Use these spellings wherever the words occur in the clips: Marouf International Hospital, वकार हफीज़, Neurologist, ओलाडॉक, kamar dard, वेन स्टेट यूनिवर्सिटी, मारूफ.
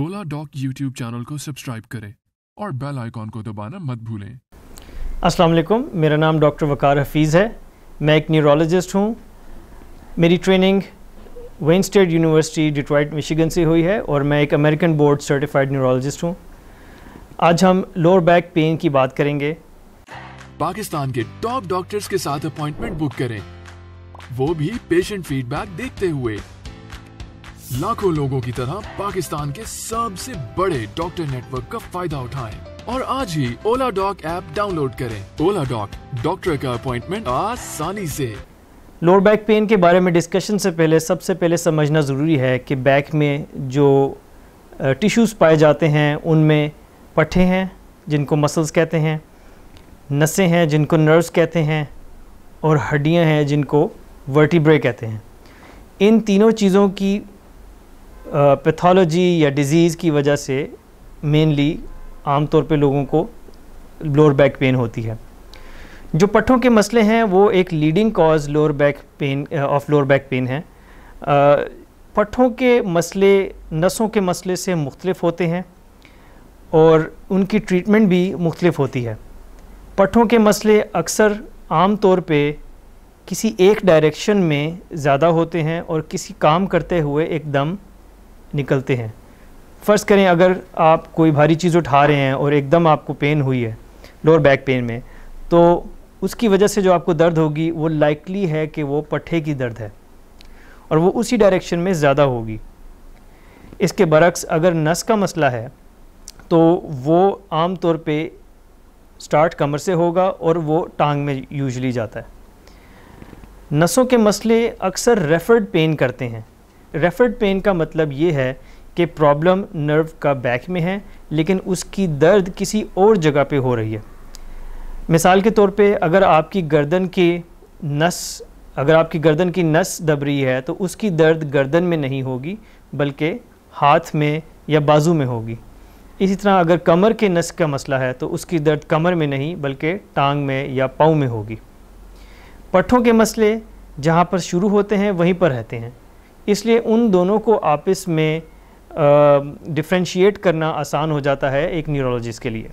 ओलाडॉक YouTube channel को subscribe करें और बेल आइकॉन को दबाना मत भूलें। अस्सलाम वालेकुम, मेरा नाम डॉक्टर वकार हफीज़ है। मैं एक न्यूरोलॉजिस्ट हूँ। मेरी training वेन स्टेट यूनिवर्सिटी Detroit Michigan से हुई है और मैं एक अमेरिकन बोर्ड सर्टिफाइड न्यूरोलॉजिस्ट हूँ। आज हम लोअर बैक पेन की बात करेंगे। पाकिस्तान के टॉप डॉक्टर्स के साथ अपॉइंटमेंट बुक करें, वो भी पेशेंट फीडबैक देखते हुए। लाखों लोगों की तरह पाकिस्तान के सबसे बड़े डॉक्टर नेटवर्क का फायदा उठाएं और आज ही ओलाडॉक ऐप डाउनलोड करें। ओलाडॉक, डॉक्टर का अपॉइंटमेंट आसानी से। लोअर बैक पेन के बारे में डिस्कशन से पहले सबसे पहले समझना ज़रूरी है कि बैक में जो टिश्यूज़ पाए जाते हैं उनमें पट्टे हैं जिनको मसल्स कहते हैं, नसें हैं जिनको नर्व्स कहते हैं और हड्डियाँ हैं जिनको वर्टिब्रे कहते हैं। इन तीनों चीज़ों की पैथोलॉजी या डिज़ीज़ की वजह से मेनली आमतौर पे लोगों को लोअर बैक पेन होती है। जो पट्ठों के मसले हैं वो एक leading cause lower back pain है। पट्ठों के मसले नसों के मसले से मुख्तलिफ होते हैं और उनकी ट्रीटमेंट भी मुख्तलिफ होती है। पट्ठों के मसले अक्सर आम तौर पे किसी एक डायरेक्शन में ज़्यादा होते हैं और किसी काम करते हुए एकदम निकलते हैं। फ़र्ज़ करें अगर आप कोई भारी चीज़ उठा रहे हैं और एकदम आपको पेन हुई है लोअर बैक पेन में, तो उसकी वजह से जो आपको दर्द होगी वो लाइकली है कि वो पट्ठे की दर्द है और वो उसी डायरेक्शन में ज़्यादा होगी। इसके बरक्स अगर नस का मसला है तो वो आम तौर पे स्टार्ट कमर से होगा और वो टांग में यूजली जाता है। नसों के मसले अक्सर रेफर्ड पेन करते हैं। रेफर्ड पेन का मतलब ये है कि प्रॉब्लम नर्व का बैक में है लेकिन उसकी दर्द किसी और जगह पे हो रही है। मिसाल के तौर पे अगर आपकी गर्दन की नस दब रही है तो उसकी दर्द गर्दन में नहीं होगी बल्कि हाथ में या बाजू में होगी। इसी तरह अगर कमर के नस का मसला है तो उसकी दर्द कमर में नहीं बल्कि टांग में या पाँव में होगी। पट्ठों के मसले जहाँ पर शुरू होते हैं वहीं पर रहते हैं, इसलिए उन दोनों को आपस में डिफ्रेंशिएट करना आसान हो जाता है एक न्यूरोलॉजिस्ट के लिए।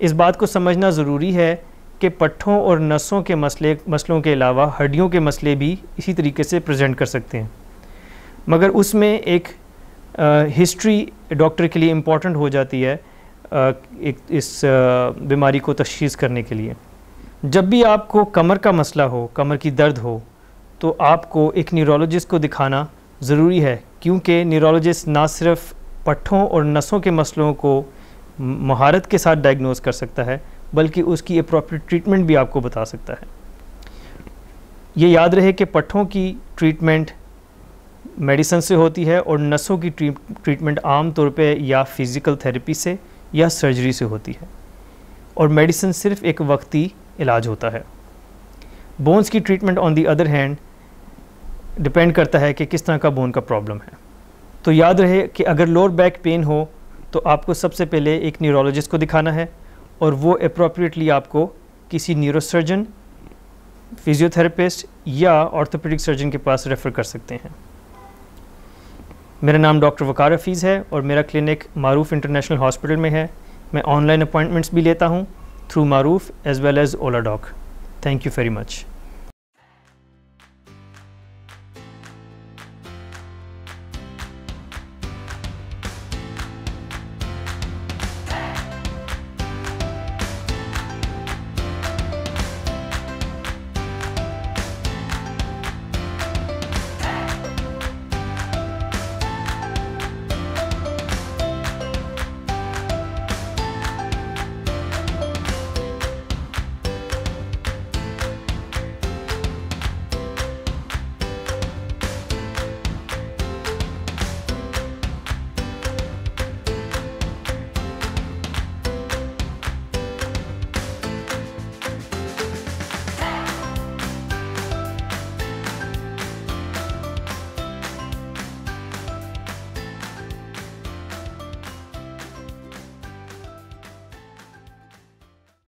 इस बात को समझना ज़रूरी है कि पट्ठों और नसों के मसलों के अलावा हड्डियों के मसले भी इसी तरीके से प्रेजेंट कर सकते हैं, मगर उसमें एक हिस्ट्री डॉक्टर के लिए इम्पॉर्टेंट हो जाती है इस बीमारी को तशख़ीस करने के लिए। जब भी आपको कमर का मसला हो, कमर की दर्द हो, तो आपको एक न्यूरोलॉजिस्ट को दिखाना ज़रूरी है, क्योंकि न्यूरोलॉजिस्ट ना सिर्फ पट्ठों और नसों के मसलों को महारत के साथ डायग्नोज कर सकता है बल्कि उसकी एप्रोप्रिएट ट्रीटमेंट भी आपको बता सकता है। ये याद रहे कि पट्ठों की ट्रीटमेंट मेडिसिन से होती है और नसों की ट्रीटमेंट आम तौर पे या फिज़िकल थेरेपी से या सर्जरी से होती है और मेडिसिन सिर्फ एक वक्ती इलाज होता है। बोन्स की treatment on the other hand depend करता है कि किस तरह का बोन का प्रॉब्लम है। तो याद रहे कि अगर लोअर बैक पेन हो तो आपको सबसे पहले एक न्यूरोलॉजिस्ट को दिखाना है और वो एप्रोप्रिएटली आपको किसी न्यूरोसर्जन, फिजियोथेरेपिस्ट या ऑर्थोपेडिक सर्जन के पास रेफ़र कर सकते हैं। मेरा नाम डॉक्टर वकार हफीज़ है और मेरा क्लिनिक मारूफ इंटरनेशनल हॉस्पिटल में है। मैं ऑनलाइन अपॉइंटमेंट्स भी लेता हूँ through मारूफ as well as ओलाडॉक। Thank you very much.